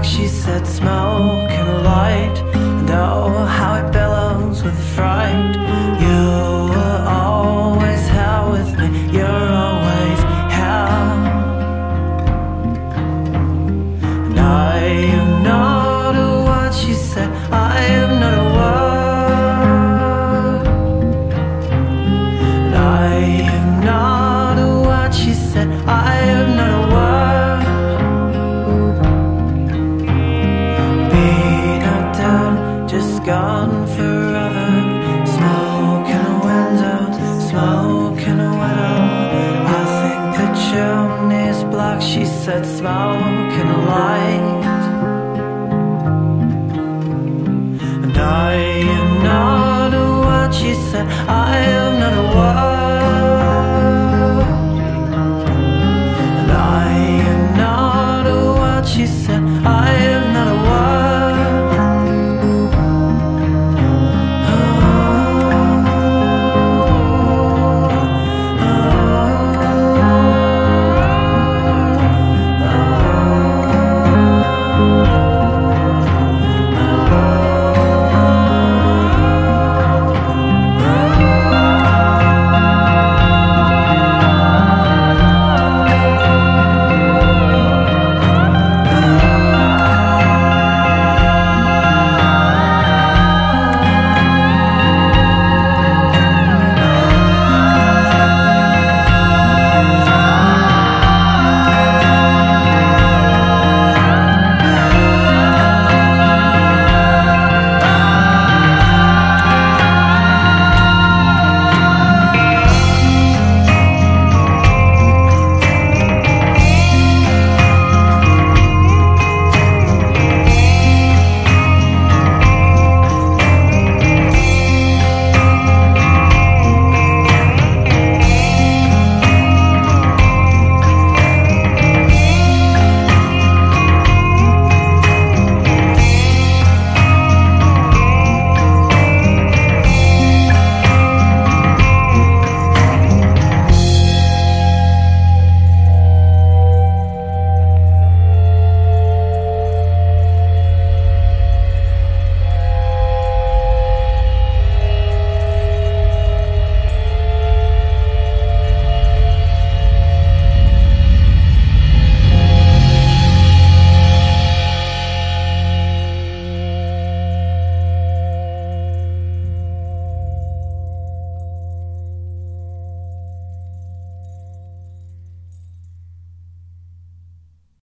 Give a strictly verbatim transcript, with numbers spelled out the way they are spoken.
dark, she said, smoke and light, and oh, how it bellows with fright. You were always here with me, you're always here, and I am not a word, she said, I am not a word, and I am not a word, she said, I am not a word. Gone forever, smoke in a window, smoke in a window. I think the chimney's black, she said, smoke in a light, and I am not a word, she said, I am not a word.